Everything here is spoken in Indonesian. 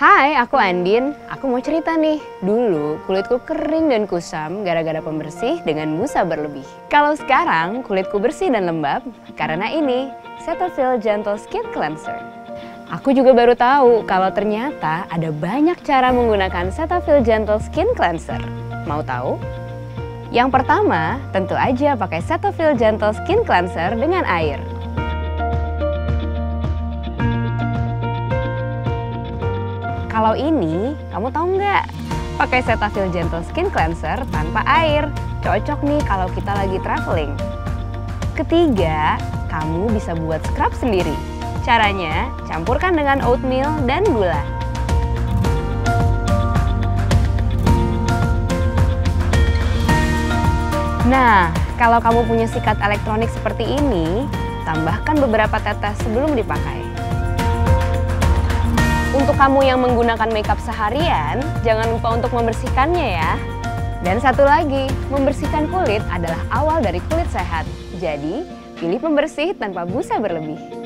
Hai, aku Andin. Aku mau cerita nih. Dulu kulitku kering dan kusam gara-gara pembersih dengan busa berlebih. Kalau sekarang kulitku bersih dan lembab karena ini Cetaphil Gentle Skin Cleanser. Aku juga baru tahu kalau ternyata ada banyak cara menggunakan Cetaphil Gentle Skin Cleanser. Mau tahu? Yang pertama, tentu aja pakai Cetaphil Gentle Skin Cleanser dengan air. Kalau ini, kamu tahu nggak? Pakai Cetaphil Gentle Skin Cleanser tanpa air. Cocok nih kalau kita lagi traveling. Ketiga, kamu bisa buat scrub sendiri. Caranya, campurkan dengan oatmeal dan gula. Nah, kalau kamu punya sikat elektronik seperti ini, tambahkan beberapa tetes sebelum dipakai. Untuk kamu yang menggunakan makeup seharian, jangan lupa untuk membersihkannya ya. Dan satu lagi, membersihkan kulit adalah awal dari kulit sehat. Jadi, pilih pembersih tanpa busa berlebih.